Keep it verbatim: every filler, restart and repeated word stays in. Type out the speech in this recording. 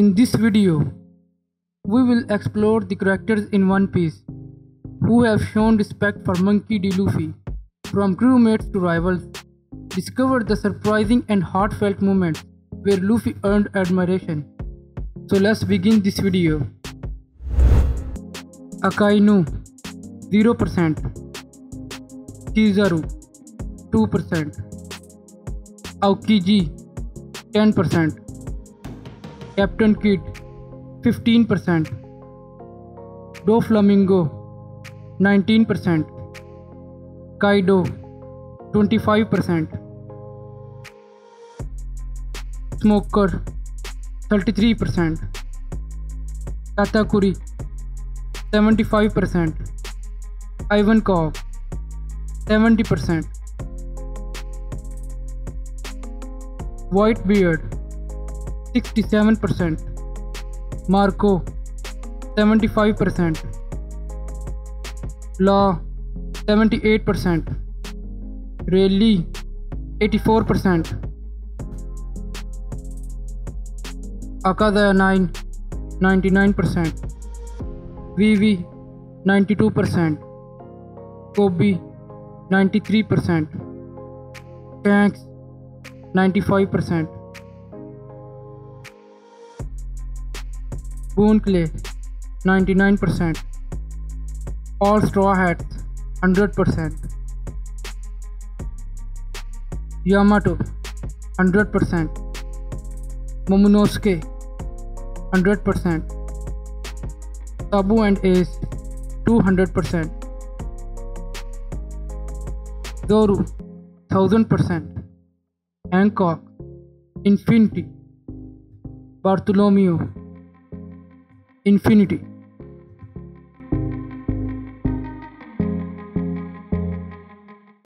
In this video, we will explore the characters in One Piece who have shown respect for Monkey D. Luffy, from crewmates to rivals. Discover the surprising and heartfelt moments where Luffy earned admiration. So let's begin this video. Akainu zero percent, Kizaru two percent, Aokiji ten percent, Captain Kid fifteen percent, Doflamingo nineteen percent, Kaido twenty-five percent, Smoker thirty-three percent, Tatakuri seventy-five percent, Ivankov seventy percent, Whitebeard sixty-seven percent, Marco seventy-five percent, Law seventy-eight percent, Reli eighty-four percent, Akada nine ninety-nine percent, Vivi ninety-two percent, Kobe ninety-three percent, Banks ninety-five percent, Bunkle ninety-nine percent, All Straw Hats one hundred percent, Yamato one hundred percent, Momonosuke one hundred percent, Tabu and Ace two hundred percent, Zoro one thousand percent, Hancock Infinity, Bartholomeo Infinity.